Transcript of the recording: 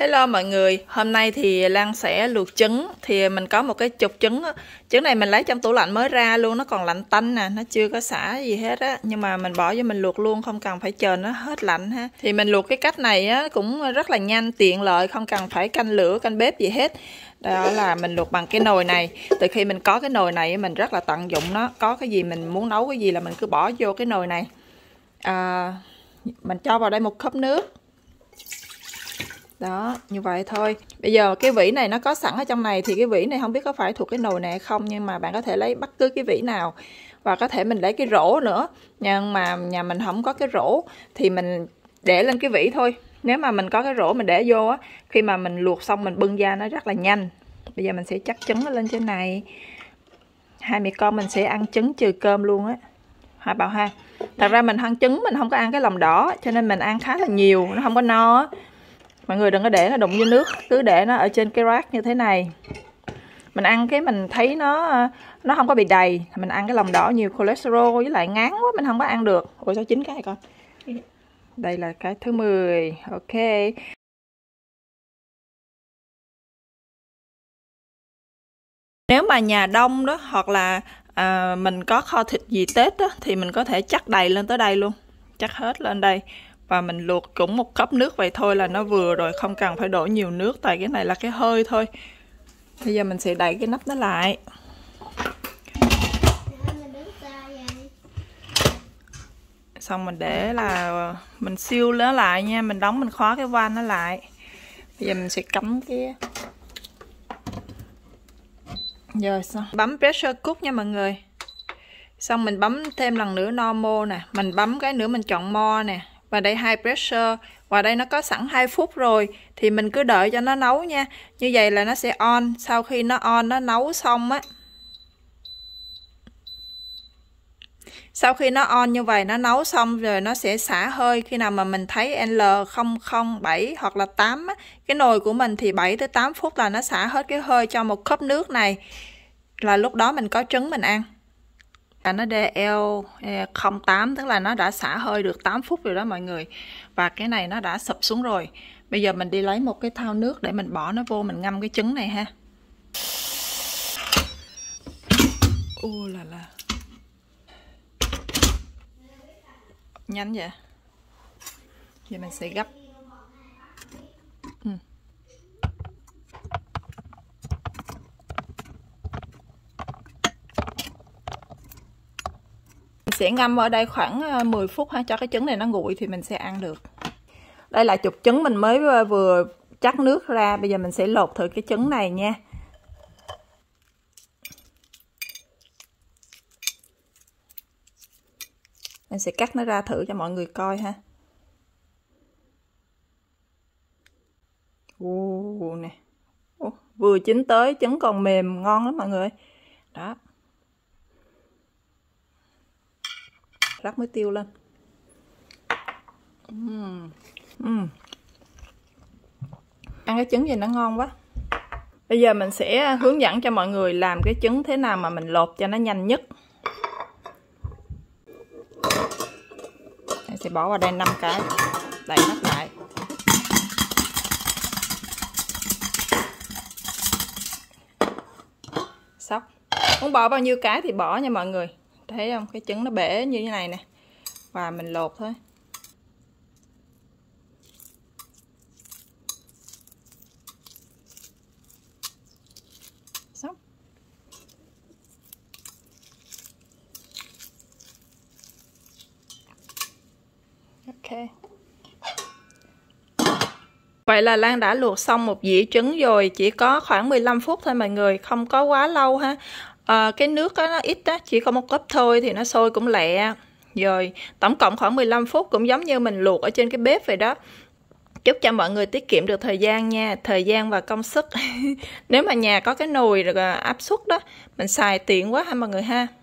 Hello mọi người, hôm nay thì Lan sẽ luộc trứng. Thì mình có một cái chục trứng. Trứng này mình lấy trong tủ lạnh mới ra luôn, nó còn lạnh tanh nè, nó chưa có xả gì hết á. Nhưng mà mình bỏ vô mình luộc luôn, không cần phải chờ nó hết lạnh ha. Thì mình luộc cái cách này á cũng rất là nhanh, tiện lợi, không cần phải canh lửa, canh bếp gì hết. Đó là mình luộc bằng cái nồi này. Từ khi mình có cái nồi này mình rất là tận dụng nó. Có cái gì mình muốn nấu cái gì là mình cứ bỏ vô cái nồi này. Mình cho vào đây một cốc nước. Đó, như vậy thôi. Bây giờ cái vỉ này nó có sẵn ở trong này. Thì cái vỉ này không biết có phải thuộc cái nồi này hay không, nhưng mà bạn có thể lấy bất cứ cái vỉ nào. Và có thể mình lấy cái rổ nữa. Nhưng mà nhà mình không có cái rổ thì mình để lên cái vỉ thôi. Nếu mà mình có cái rổ mình để vô á, khi mà mình luộc xong mình bưng ra nó rất là nhanh. Bây giờ mình sẽ chắc trứng nó lên trên này. Hai mẹ con mình sẽ ăn trứng trừ cơm luôn á. Hả Bảo ha? Thật ra mình ăn trứng mình không có ăn cái lòng đỏ, cho nên mình ăn khá là nhiều, nó không có no á. Mọi người đừng có để nó đụng vô nước, cứ để nó ở trên cái rack như thế này. Mình ăn cái mình thấy nó không có bị đầy. Mình ăn cái lòng đỏ nhiều cholesterol với lại ngán quá, mình không có ăn được. Ủa sao chín cái này con? Đây là cái thứ 10. Ok. Nếu mà nhà đông đó, hoặc là mình có kho thịt gì Tết đó, thì mình có thể chắc đầy lên tới đây luôn. Chắc hết lên đây. Và mình luộc cũng một cốc nước vậy thôi là nó vừa rồi, không cần phải đổ nhiều nước, tại cái này là cái hơi thôi. Bây giờ mình sẽ đậy cái nắp nó lại. Xong mình để là mình siêu nó lại nha, mình đóng mình khóa cái van nó lại. Bây giờ mình sẽ cắm cái. Rồi xong. Bấm pressure cook nha mọi người. Xong mình bấm thêm lần nữa normal nè, mình bấm cái nữa mình chọn more nè. Và đây high pressure, và đây nó có sẵn 2 phút rồi thì mình cứ đợi cho nó nấu nha. Như vậy là nó sẽ on, sau khi nó on nó nấu xong á. Sau khi nó on như vậy nó nấu xong rồi nó sẽ xả hơi. Khi nào mà mình thấy L007 hoặc là 8 á, cái nồi của mình thì 7 tới 8 phút là nó xả hết cái hơi cho một cốc nước này. Là lúc đó mình có trứng mình ăn. Và nó DL08 tức là nó đã xả hơi được 8 phút rồi đó mọi người. Và cái này nó đã sụp xuống rồi. Bây giờ mình đi lấy một cái thau nước để mình bỏ nó vô mình ngâm cái trứng này ha. Ô là la. Nhanh vậy. Giờ mình sẽ gấp. Sẽ ngâm ở đây khoảng 10 phút ha, cho cái trứng này nó nguội thì mình sẽ ăn được. Đây là chục trứng mình mới vừa chắc nước ra. Bây giờ mình sẽ lột thử cái trứng này nha. Mình sẽ cắt nó ra thử cho mọi người coi ha. Nè. Vừa chín tới, trứng còn mềm ngon lắm mọi người. Đó. Rắc muối tiêu lên. Ăn cái trứng gì nó ngon quá. Bây giờ mình sẽ hướng dẫn cho mọi người làm cái trứng thế nào mà mình lột cho nó nhanh nhất. Mình sẽ bỏ vào đây 5 cái. Đậy nắp lại. Xong. Muốn bỏ bao nhiêu cái thì bỏ nha mọi người. Thấy không? Cái trứng nó bể như thế này nè. Và mình lột thôi. Xong. Ok. Vậy là Lan đã luộc xong một dĩa trứng rồi. Chỉ có khoảng 15 phút thôi mọi người. Không có quá lâu ha. Cái nước đó, nó ít đó, chỉ có một cốc thôi thì nó sôi cũng lẹ. Rồi tổng cộng khoảng 15 phút, cũng giống như mình luộc ở trên cái bếp vậy đó. Chúc cho mọi người tiết kiệm được thời gian nha, thời gian và công sức. Nếu mà nhà có cái nồi áp suất đó, mình xài tiện quá ha mọi người ha.